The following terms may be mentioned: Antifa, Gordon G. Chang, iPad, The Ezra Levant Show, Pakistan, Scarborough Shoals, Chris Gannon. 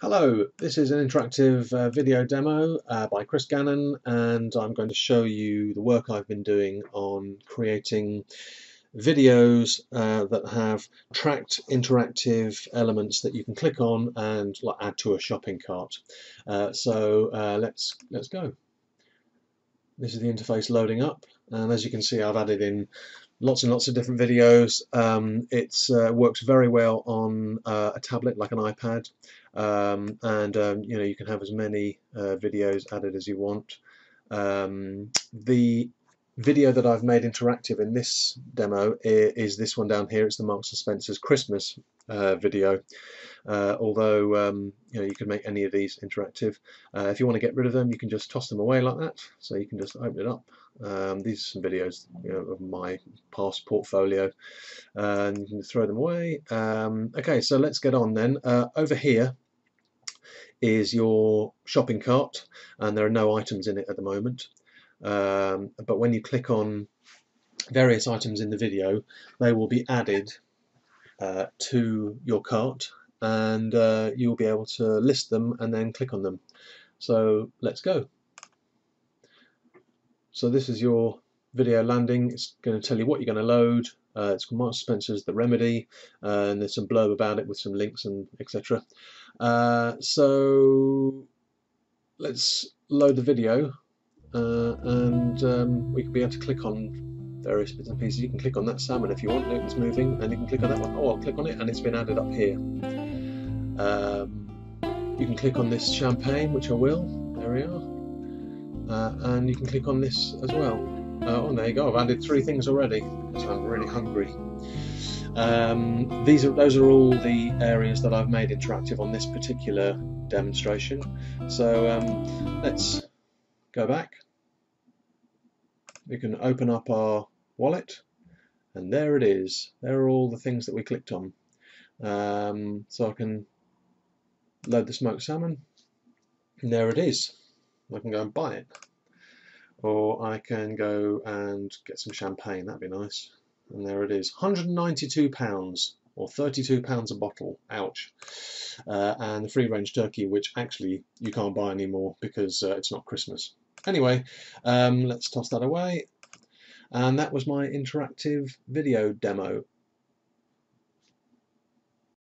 Hello, this is an interactive video demo by Chris Gannon, and I'm going to show you the work I've been doing on creating videos that have tracked interactive elements that you can click on and add to a shopping cart. So let's go. This is the interface loading up, and as you can see I've added in lots and lots of different videos. It works very well on a tablet like an iPad, and you know, you can have as many videos added as you want. The video that I've made interactive in this demo is this one down here. It's the Marks & Spencer's Christmas video. Although you know, you can make any of these interactive. If you want to get rid of them, you can just toss them away like that. So you can just open it up. These are some videos, you know, of my past portfolio, and you can throw them away. Okay, so let's get on then. Over here is your shopping cart, and there are no items in it at the moment. But when you click on various items in the video, they will be added to your cart, and you'll be able to list them and then click on them. So let's go. So this is your video landing. It's going to tell you what you're going to load. It's called Marks & Spencer's The Remedy, and there's some blurb about it with some links and etc. So let's load the video. And we can be able to click on various bits and pieces. You can click on that salmon if you want, it's moving, and you can click on that one. Oh, I'll click on it, and it's been added up here. You can click on this champagne, which I will. There we are. And you can click on this as well. Oh, there you go. I've added three things already, so I'm really hungry. Those are all the areas that I've made interactive on this particular demonstration. So let's go back. We can open up our wallet, and there it is. There are all the things that we clicked on. So I can load the smoked salmon, and there it is. I can go and buy it, or I can go and get some champagne. That'd be nice. And there it is, £192 or £32 a bottle. Ouch. And the free-range turkey, which actually you can't buy anymore because it's not Christmas. Anyway, let's toss that away, and that was my interactive video demo.